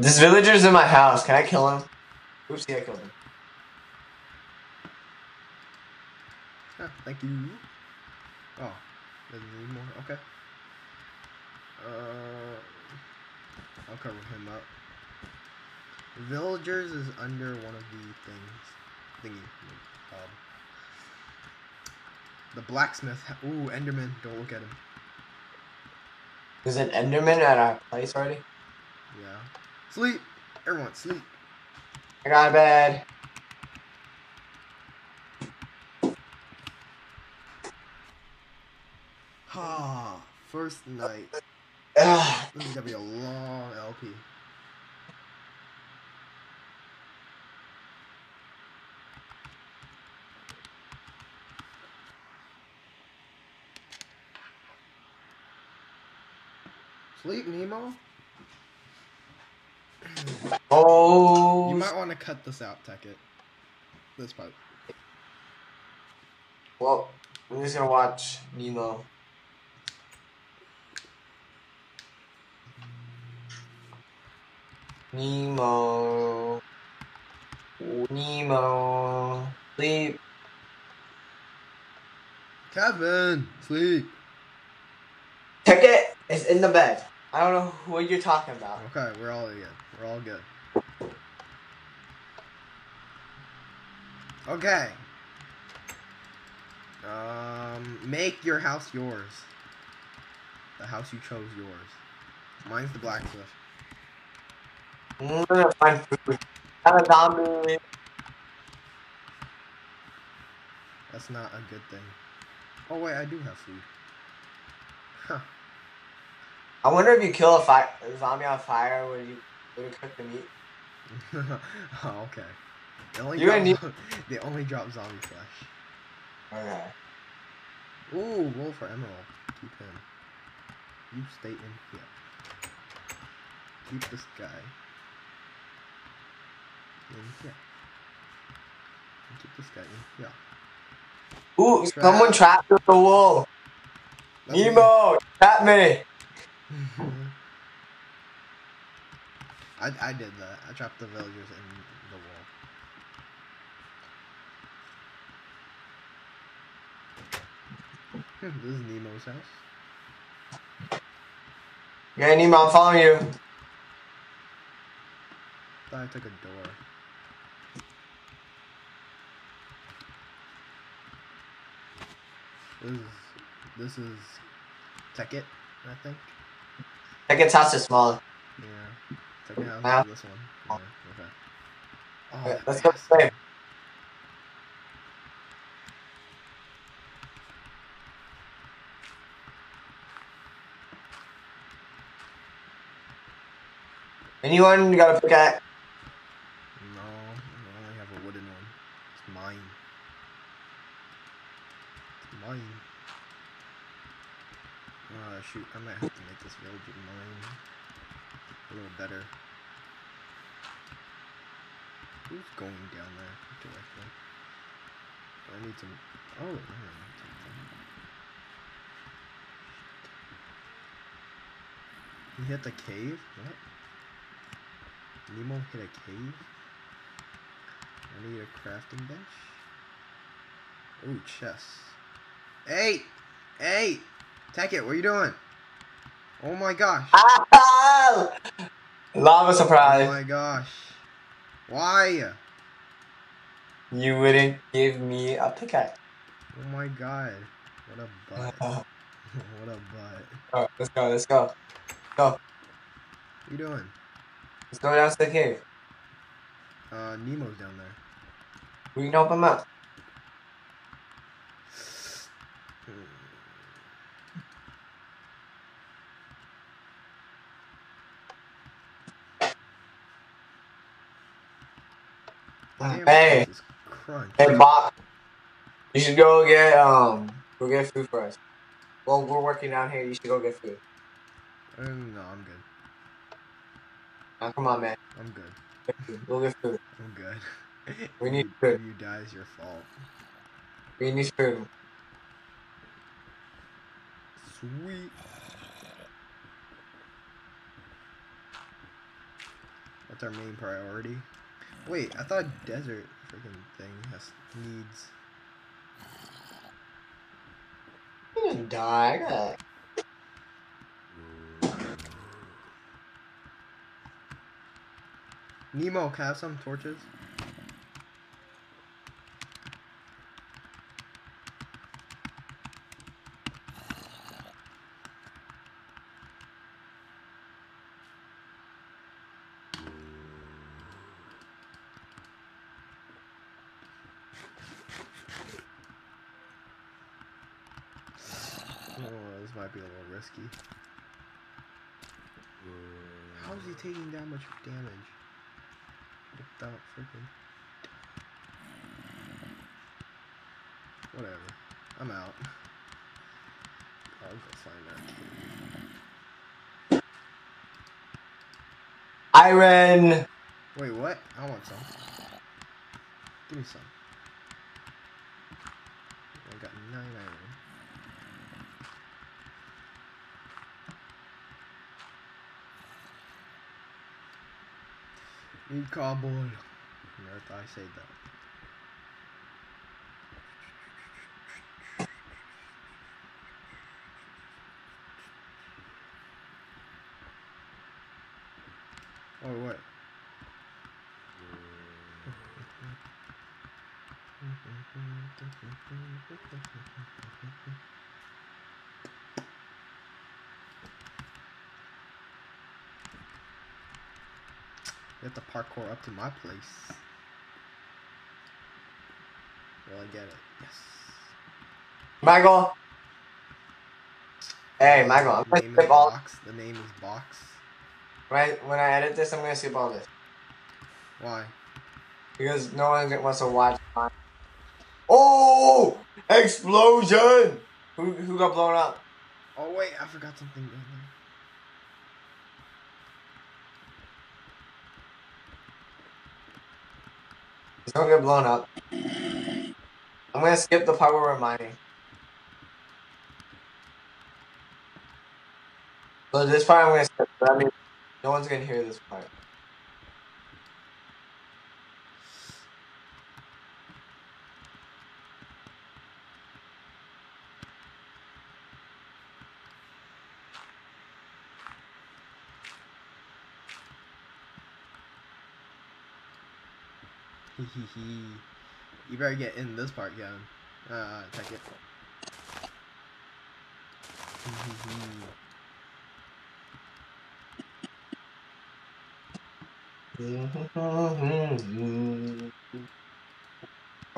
This villager's in my house. Can I kill him? Oopsie, I killed him. Oh, thank you. Oh, doesn't need more. Okay. I'll cover him up. Villagers is under one of the things. Thingy. The blacksmith. Ooh, Enderman. Don't look at him. There's an Enderman at our place already? Yeah. Sleep! Everyone, sleep. I got a bed. Ah, first night. This is gonna be a long LP. Sleep, Nemo. Oh. You might want to cut this out, Techit. This part. Well, we're just gonna watch Nemo. Nemo. Nemo. Sleep. Kevin, sleep. Techit is in the bed. I don't know what you're talking about. Okay, we're all good. We're all good. Okay. Make your house yours. The house you chose yours. Mine's the blacksmith. I'm gonna find food. I'm a zombie. That's not a good thing. Oh wait, I do have food. Huh. I wonder if you kill a zombie on fire, would you cook the meat? Oh, okay. They only drop zombie flesh. Okay. Ooh, roll for emerald. Keep him. You stay in here. Keep this guy in here. And keep this guy in here. Ooh, someone trapped with the wool. Nemo, trap me. I did that. I trapped the villagers in the wall. This is Nemo's house. Yeah, Nemo, I'm following you. Thought I took a door. This is Techit, I think. Techit's house is smaller. Yeah. Techit house is this one. Yeah, okay. Oh, let's go play. Anyone got a pickaxe? No, I only have a wooden one. It's mine. It's mine. Oh shoot, I might have to make this village mine. A little better. Who's going down there? What do I need some... Oh, I need something. You hit the cave? What? Nemo hit a cave? I need a crafting bench? Ooh, chests. Hey! Hey! Techit, what are you doing? Oh my gosh. Lava surprise. Oh my gosh. Why? You wouldn't give me a pickaxe. Oh my god. What a butt. What a butt. Alright, let's go, let's go. Go. What are you doing? Let's go down to the cave. Nemo's down there. We can open him up. Hey, hey, Bob, you should go get food for us. Well, we're working down here. You should go get food. No, I'm good. Oh, come on, man. I'm good. We'll get food. I'm good. We need food. You die is your fault. We need food. Sweet. That's our main priority. Wait, I thought desert freaking thing needs. I'm gonna die. I gotta... Nemo, can I have some torches? Might be a little risky. How is he taking that much damage? Without freaking. Whatever. I'm out. I'll go find that. Iron! Wait, what? I want some. Give me some. I got 9 iron. Need cobble. Never thought I said that. Oh, what? You have to parkour up to my place. Well, I get it. Yes. Michael. Hey, Michael. I'm gonna skip all. The name is Box. Right when I edit this, I'm gonna skip all this. Why? Because no one wants to watch. Oh! Explosion! Who got blown up? Oh wait, I forgot something in there. Don't get blown up. I'm gonna skip the part where we're mining. So this part I'm gonna skip. That means no one's gonna hear this part. You better get in this part, Kevin. Techit. I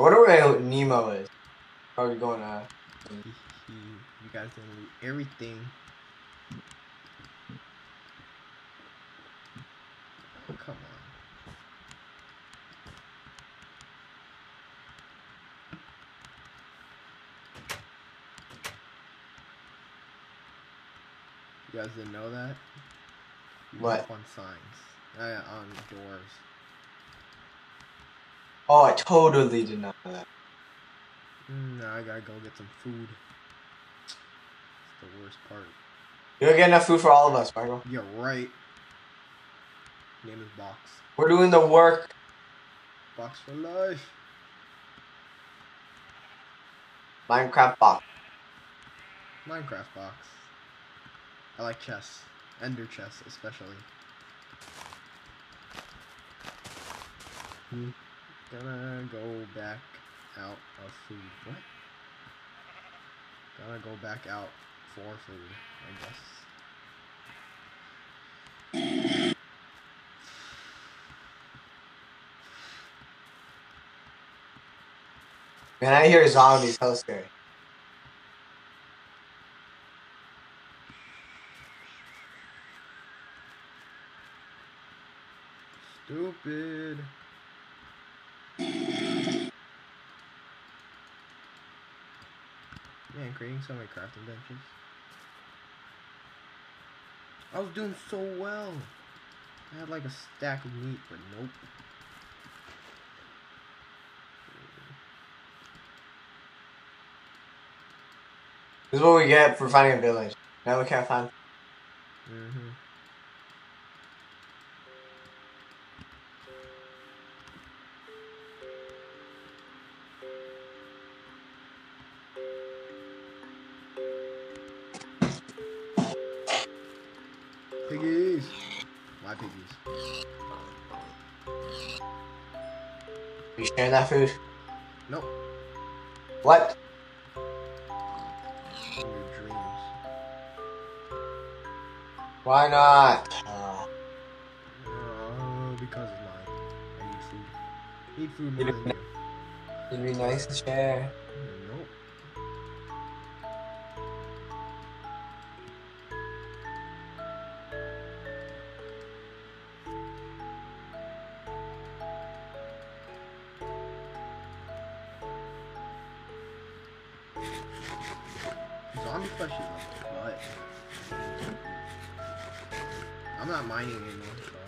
wonder where Nemo is. Probably going to. You guys gonna loot everything. Oh, come on. You guys didn't know that? You what? Up on signs. On doors. Oh, I totally did not know that. Now I gotta go get some food. It's the worst part. You'll get enough food for all of us, Michael. You're right. Name is Box. We're doing the work. Box for life. Minecraft Box. Minecraft Box. I like chess. Ender chess, especially. Gonna go back out of food. What? Gonna go back out for food, I guess. Man, I hear zombies. So scary. Stupid. Man, creating so many crafting benches. I was doing so well. I had like a stack of meat, but nope. This is what we get for finding a village. Now we can't find. piggies. My piggies. Are you sharing that food? Nope. What? In your dreams. Why not? Because of mine. I need food. I need food more than you. It'd be nice to share. Nope. Zombie flesh is like what? I'm not mining anymore.